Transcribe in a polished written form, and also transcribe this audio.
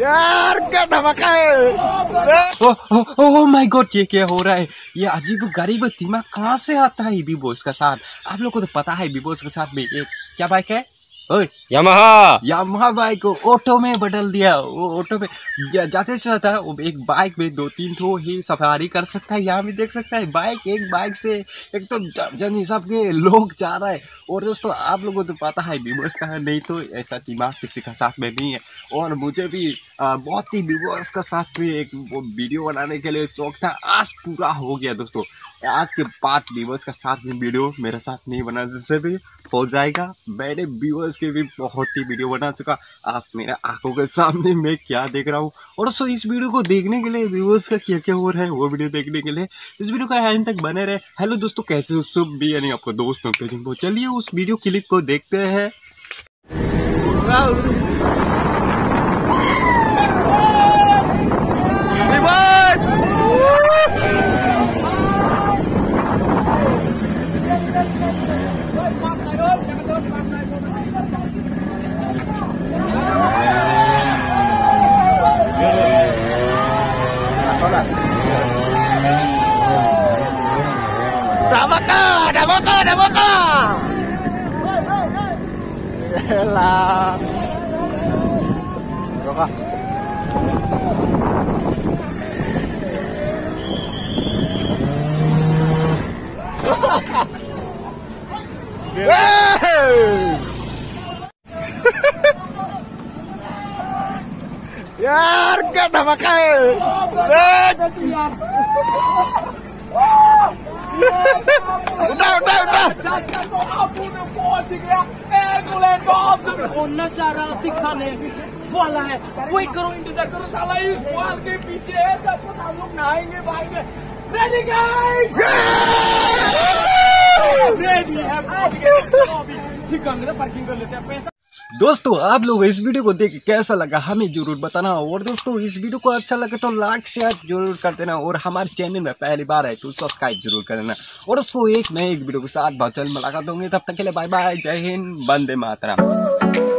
यार क्या धमाका है। ओह माय गॉड, ये क्या हो रहा है? ये अजीब गरीब दिमाग कहाँ से आता है बी बॉयज का साथ। आप लोगों को तो पता है बी बॉयज के साथ में एक क्या बाइक है, यामाहा बाइक को ऑटो में बदल दिया। वो ऑटो में जाते जाता है, एक बाइक में 2-3 ठो ही सफारी कर सकता है। यहाँ भी देख सकता है बाइक, एक बाइक से एक तो दर्जन हिसाब के लोग जा रहा है। और दोस्तों आप लोगों को तो पता है व्यूअर्स का है, नहीं तो ऐसा दिमाग किसी का साथ में नहीं है। और मुझे भी बहुत ही व्यूअर्स का साथ में एक वीडियो बनाने के लिए शौक था, आज पूरा हो गया। दोस्तों आज के बाद व्यूअर्स का साथ में वीडियो मेरे साथ नहीं बना जैसे भी हो जाएगा। मैंने व्यूअर्स के भी बहुत ही वीडियो बना चुका, आज मेरा आंखों के सामने मैं क्या देख रहा हूँ। और सो इस वीडियो को देखने के लिए व्यूअर्स का क्या क्या हो रहा है वो वीडियो देखने के लिए इस वीडियो का एंड तक बने रहे। हेलो दोस्तों, कैसे हो सब भी, यानी आपका दोस्त नौकरी को। चलिए उस वीडियो क्लिप को देखते हैं। Damaka Yelah Damaka Yaar kya damaka hai पहुंच गया। एक सारा दिखाने वाला है, कोई करो इंतजार करो, साला इस बाल के पीछे है सब कुछ। हम लोग नहाएंगे भाई, रेडी गाइस, रेडी है, पहुंच गए। ठीक है, पार्किंग कर लेते हैं। पैसा दोस्तों आप लोग इस वीडियो को देख कैसा लगा हमें जरूर बताना। और दोस्तों इस वीडियो को अच्छा लगे तो लाइक शेयर जरूर कर देना, और हमारे चैनल में पहली बार है तो सब्सक्राइब जरूर कर देना। और उसको एक नए वीडियो के साथ बहुत जल्द मुलाकात होंगी, तब तक के लिए बाय बाय, जय हिंद, वंदे मातरम।